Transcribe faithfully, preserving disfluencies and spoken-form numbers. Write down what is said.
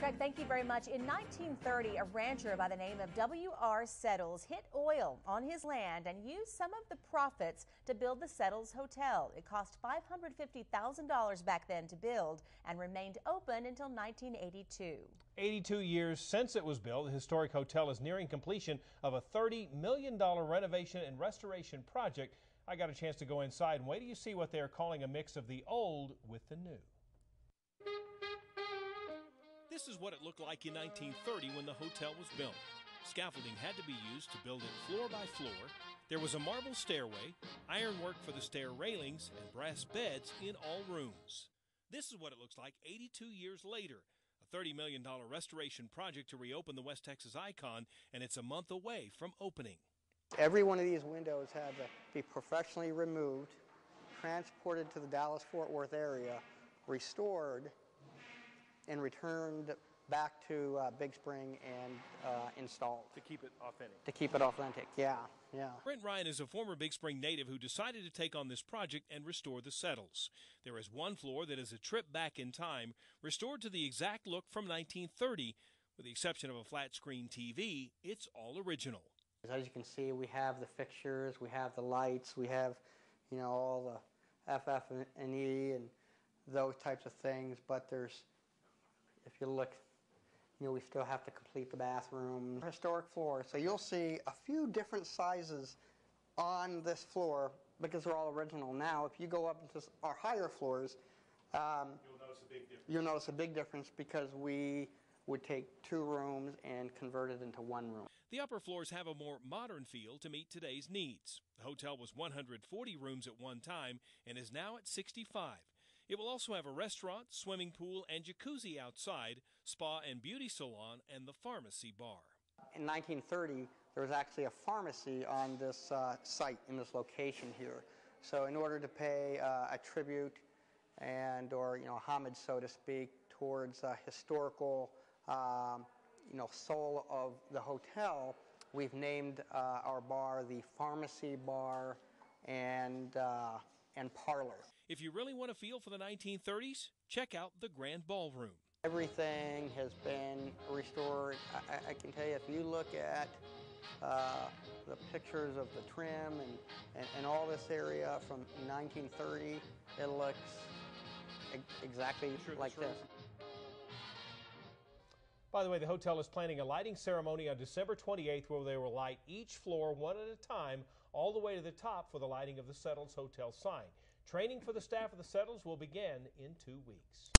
Greg, thank you very much. In nineteen thirty, a rancher by the name of W R Settles hit oil on his land and used some of the profits to build the Settles Hotel. It cost five hundred fifty thousand dollars back then to build and remained open until nineteen eighty-two. eighty-two years since it was built, the historic hotel is nearing completion of a thirty million dollar renovation and restoration project. I got a chance to go inside, and wait till you see what they are calling a mix of the old with the new. This is what it looked like in nineteen thirty when the hotel was built. Scaffolding had to be used to build it floor by floor. There was a marble stairway, ironwork for the stair railings, and brass beds in all rooms. This is what it looks like eighty-two years later. A thirty million dollar restoration project to reopen the West Texas icon, and it's a month away from opening. Every one of these windows had to be professionally removed, transported to the Dallas-Fort Worth area, restored, and returned back to uh, Big Spring and uh, installed. To keep it authentic. To keep it authentic, yeah, yeah. Brent Ryan is a former Big Spring native who decided to take on this project and restore the Settles. There is one floor that is a trip back in time, restored to the exact look from nineteen thirty. With the exception of a flat-screen T V, it's all original. As you can see, we have the fixtures, we have the lights, we have, you know, all the F F and E and those types of things. But there's, if you look, you know, we still have to complete the bathroom. Historic floor. So you'll see a few different sizes on this floor because they're all original. Now, if you go up into our higher floors, um, you'll notice a big difference. You'll notice a big difference because we would take two rooms and convert it into one room. The upper floors have a more modern feel to meet today's needs. The hotel was one hundred forty rooms at one time and is now at sixty-five. It will also have a restaurant, swimming pool, and jacuzzi outside, spa and beauty salon, and the pharmacy bar. In nineteen thirty, there was actually a pharmacy on this uh, site, in this location here. So in order to pay uh, a tribute and or, you know, homage, so to speak, towards uh, historical Um, you know, soul of the hotel, we've named uh, our bar the Pharmacy Bar and uh, and Parlor. If you really want to feel for the nineteen thirties, check out the Grand Ballroom. Everything has been restored. I, I can tell you, if you look at uh, the pictures of the trim and, and, and all this area from nineteen thirty, it looks e exactly sure, like sure. this. By the way, the hotel is planning a lighting ceremony on December twenty-eighth where they will light each floor one at a time all the way to the top for the lighting of the Settles Hotel sign. Training for the staff of the Settles will begin in two weeks.